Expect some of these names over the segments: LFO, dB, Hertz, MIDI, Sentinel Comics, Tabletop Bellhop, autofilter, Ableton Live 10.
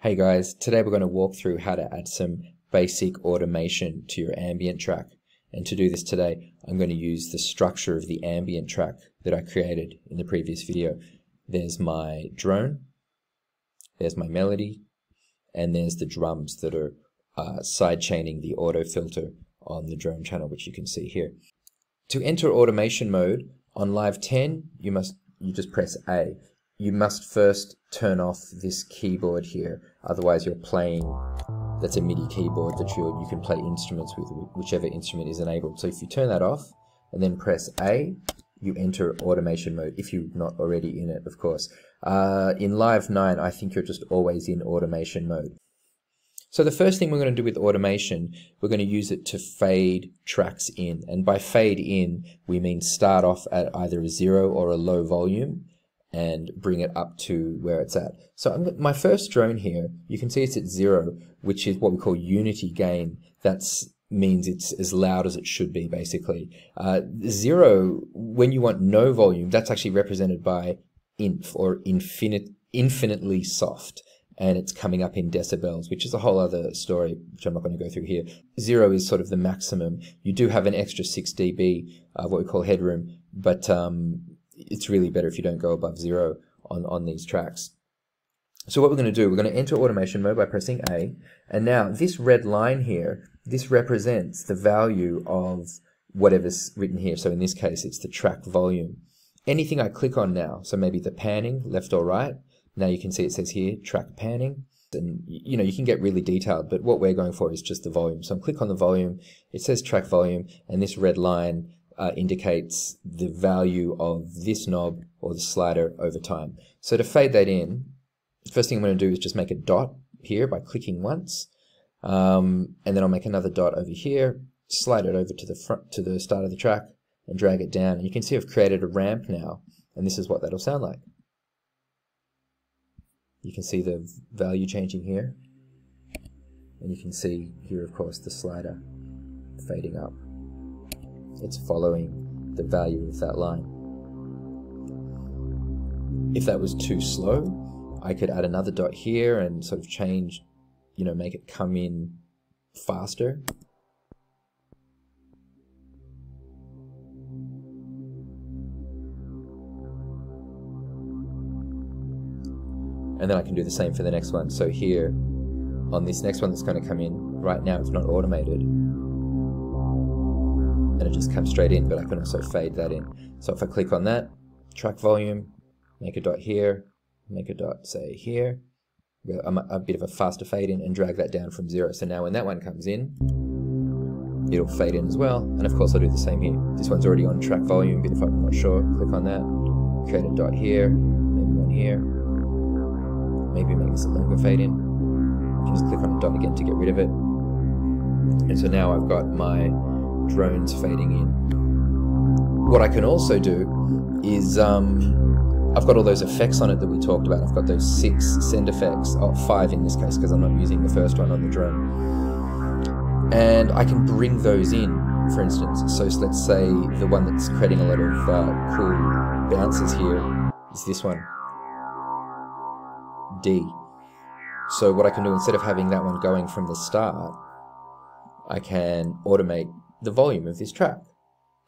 Hey guys, today we're going to walk through how to add some basic automation to your ambient track. And to do this today, I'm going to use the structure of the ambient track that I created in the previous video. There's my drone, there's my melody, and there's the drums that are sidechaining the auto filter on the drone channel, which you can see here. To enter automation mode on Live 10, you just press A. You must first turn off this keyboard here, otherwise you're playing, that's a MIDI keyboard that you can play instruments with, whichever instrument is enabled. So if you turn that off and then press A, you enter automation mode, if you're not already in it, of course. In Live 9, I think you're just always in automation mode. So the first thing we're going to do with automation, we're going to use it to fade tracks in. And by fade in, we mean start off at either a zero or a low volume and bring it up to where it's at. So my first drone here, you can see it's at zero, which is what we call unity gain. That means it's as loud as it should be, basically. Zero, when you want no volume, that's actually represented by inf, or infinitely soft, and it's coming up in decibels, which is a whole other story, which I'm not going to go through here. Zero is sort of the maximum. You do have an extra 6 dB of what we call headroom, but it's really better if you don't go above zero on these tracks. So what we're going to do, we're going to enter automation mode by pressing A, and now this red line here, this represents the value of whatever's written here. So in this case, it's the track volume. Anything I click on now, so maybe the panning, left or right, now you can see it says here, track panning, and you know, you can get really detailed, but what we're going for is just the volume. So I'm click on the volume, it says track volume, and this red line indicates the value of this knob or the slider over time. So to fade that in, the first thing I'm going to do is just make a dot here by clicking once, and then I'll make another dot over here, slide it over to the front, to the start of the track, and drag it down. And you can see I've created a ramp now, and this is what that'll sound like. You can see the value changing here, and you can see here, of course, the slider fading up. It's following the value of that line. If that was too slow, I could add another dot here and sort of change, you know, make it come in faster. And then I can do the same for the next one. So here, on this next one that's going to come in, right now it's not automated, and it just comes straight in, but I can also fade that in. So if I click on that, track volume, make a dot here, make a dot, say, here, a bit of a faster fade in, and drag that down from zero. So now when that one comes in, it'll fade in as well, and of course I'll do the same here. This one's already on track volume, but if I'm not sure, click on that, create a dot here, maybe one here, maybe make this a longer fade in, just click on a dot again to get rid of it, and so now I've got my drones fading in. What I can also do is I've got all those effects on it that we talked about. I've got those 6 send effects, or 5 in this case because I'm not using the first one on the drone, and I can bring those in, for instance. So let's say the one that's creating a lot of cool bounces here is this one, D. So what I can do, instead of having that one going from the start, I can automate the volume of this track.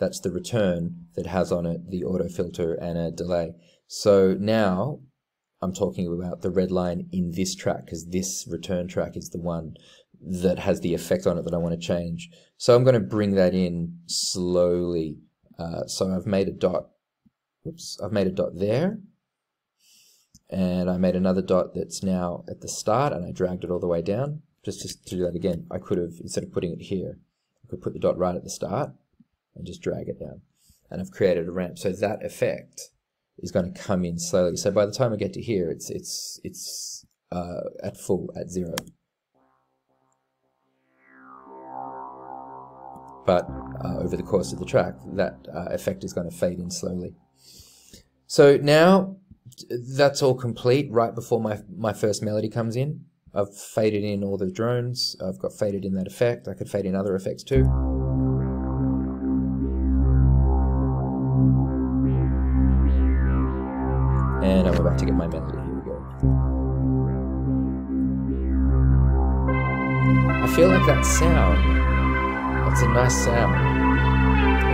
That's the return that has on it the auto filter and a delay. So now I'm talking about the red line in this track, because this return track is the one that has the effect on it that I want to change. So I'm going to bring that in slowly. So I've made a dot. Oops, I've made a dot there, and I made another dot that's now at the start, and I dragged it all the way down. Just to do that again, I could have, instead of putting it here, could put the dot right at the start and just drag it down, and I've created a ramp. So that effect is going to come in slowly. So by the time I get to here, it's at full, at zero. But over the course of the track, that effect is going to fade in slowly. So now that's all complete. Right before my first melody comes in, I've faded in all the drones, I've got faded in that effect, I could fade in other effects too. And I'm about to get my melody, here we go. feel like that sound, that's a nice sound,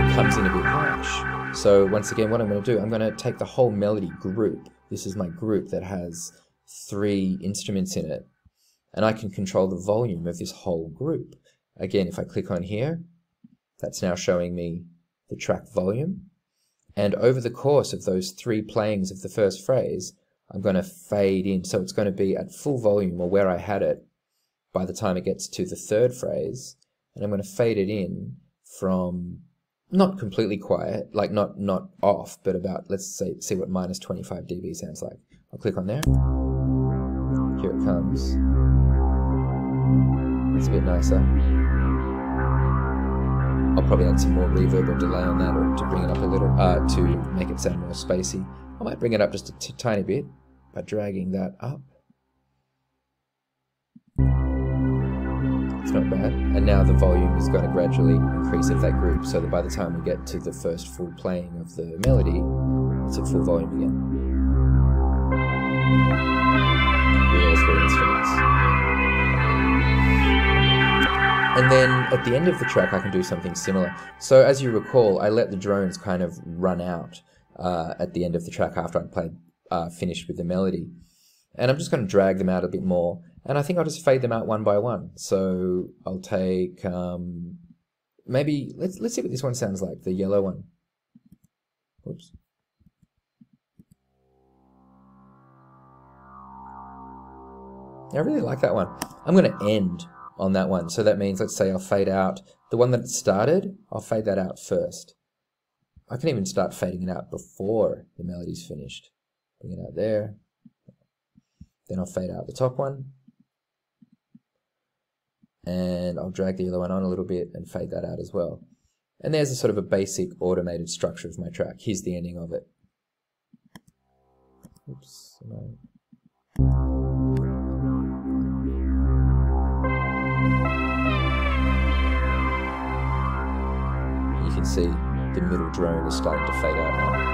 it comes in a bit harsh. So once again, what I'm going to do, I'm going to take the whole melody group. This is my group that has 3 instruments in it, and I can control the volume of this whole group. Again, if I click on here, that's now showing me the track volume. And over the course of those 3 playings of the first phrase, I'm going to fade in. So it's going to be at full volume, or where I had it, by the time it gets to the 3rd phrase. And I'm going to fade it in from not completely quiet, like not off, but about, let's say, see what minus 25 dB sounds like. I'll click on there. Here it comes. It's a bit nicer. I'll probably add some more reverb or delay on that, or to bring it up a little, to make it sound more spacey. I might bring it up just a tiny bit by dragging that up. It's not bad. And now the volume is going to gradually increase of that group, so that by the time we get to the first full playing of the melody, it's at full volume again. With all 3 instruments. And then at the end of the track, I can do something similar. So as you recall, I let the drones kind of run out at the end of the track after I'd played, finished with the melody. And I'm just going to drag them out a bit more. And I think I'll just fade them out one by one. So I'll take, maybe, let's see what this one sounds like, the yellow one. Oops. I really like that one. I'm going to end on that one. So that means, let's say I'll fade out the one that started, I'll fade that out first. I can even start fading it out before the melody's finished. Bring it out there. Then I'll fade out the top one. And I'll drag the other one on a little bit and fade that out as well. And there's a sort of a basic automated structure of my track. Here's the ending of it. Oops. No. You can see the middle drone is starting to fade out now.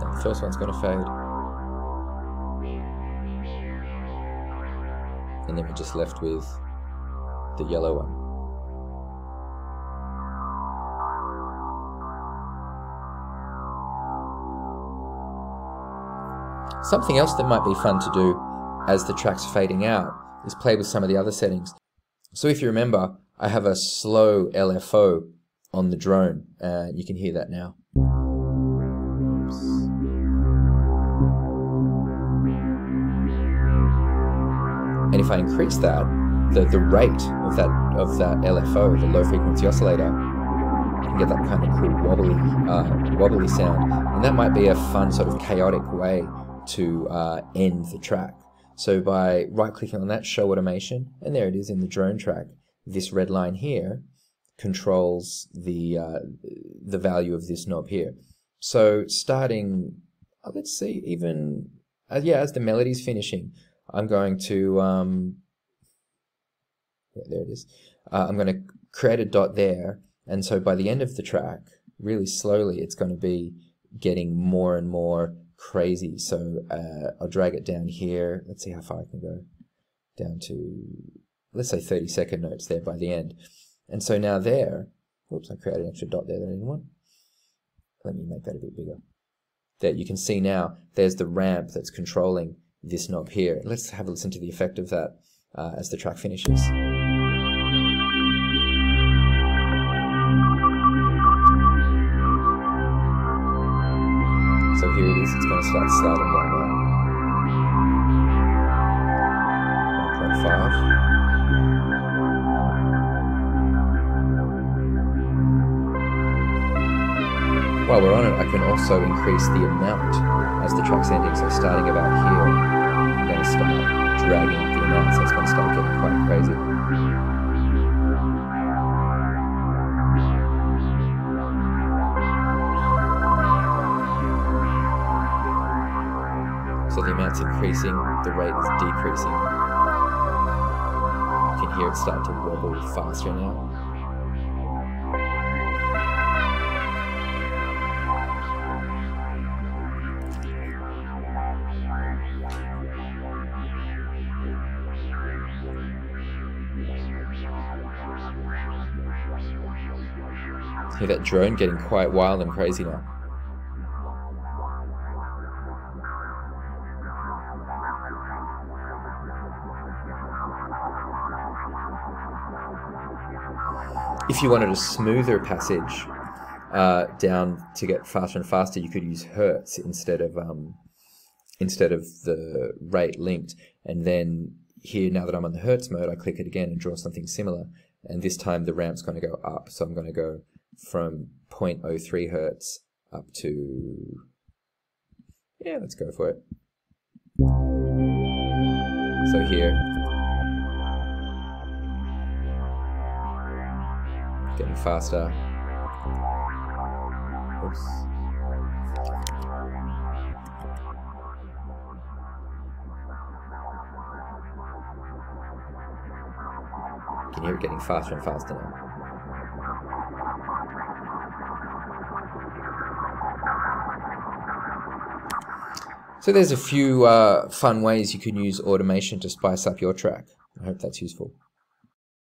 That first one's going to fade. And then we're just left with the yellow one. Something else that might be fun to do as the track's fading out is play with some of the other settings. So if you remember, I have a slow LFO on the drone, and you can hear that now. Oops. And if I increase that, the rate of that LFO, the low frequency oscillator, you can get that kind of cool wobbly, wobbly sound. And that might be a fun sort of chaotic way to end the track. So by right-clicking on that show automation, and there it is in the drone track, this red line here controls the value of this knob here. So starting, let's see, even, yeah, as the melody's finishing, I'm going to, yeah, there it is, I'm going to create a dot there, and so by the end of the track, really slowly, it's going to be getting more and more crazy. So I'll drag it down here. Let's see how far I can go. Down to, let's say 30-second notes there by the end. And so now there, oops, I created an extra dot there that I didn't want. Let me make that a bit bigger. There, you can see now there's the ramp that's controlling this knob here. Let's have a listen to the effect of that as the track finishes. So here it is, it's going to start sliding down now. 1.5. While we're on it, I can also increase the amount as the track's ending. So starting about here, I'm going to start dragging the amount, so it's going to start getting quite crazy. So the amount's increasing, the rate is decreasing. You can hear it start to wobble faster now. Hear that drone getting quite wild and crazy now. If you wanted a smoother passage down to get faster and faster, you could use Hertz instead of the rate linked. And then here, now that I'm on the Hertz mode, I click it again and draw something similar. And this time the ramp's going to go up, so I'm going to go from 0.03 Hertz up to, yeah, let's go for it. So here, getting faster. Oops. Can you hear it getting faster and faster now? So there's a few fun ways you can use automation to spice up your track. I hope that's useful.